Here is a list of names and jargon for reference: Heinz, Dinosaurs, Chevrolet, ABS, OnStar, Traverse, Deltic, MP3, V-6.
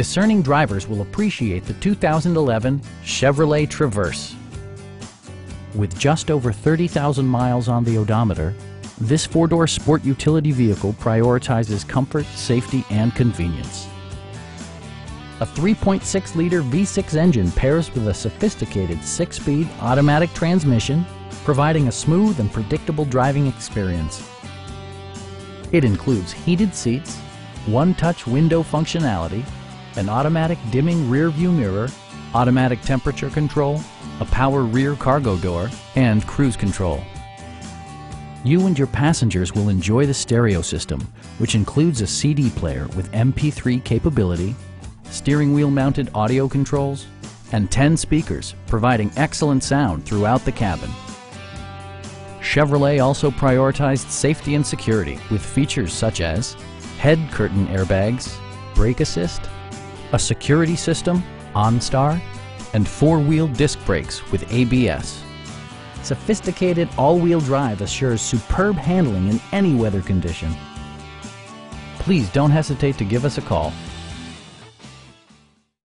Discerning drivers will appreciate the 2011 Chevrolet Traverse. With just over 30,000 miles on the odometer, this four-door sport utility vehicle prioritizes comfort, safety, and convenience. A 3.6-liter V6 engine pairs with a sophisticated 6-speed automatic transmission, providing a smooth and predictable driving experience. It includes heated seats, one-touch window functionality, an automatic dimming rear-view mirror, automatic temperature control, a power rear cargo door, and cruise control. You and your passengers will enjoy the stereo system, which includes a CD player with MP3 capability, steering wheel-mounted audio controls, and 10 speakers, providing excellent sound throughout the cabin. Chevrolet also prioritized safety and security with features such as head curtain airbags, brake assist, a security system, OnStar, and four-wheel disc brakes with ABS. Sophisticated all-wheel drive assures superb handling in any weather condition. Please don't hesitate to give us a call.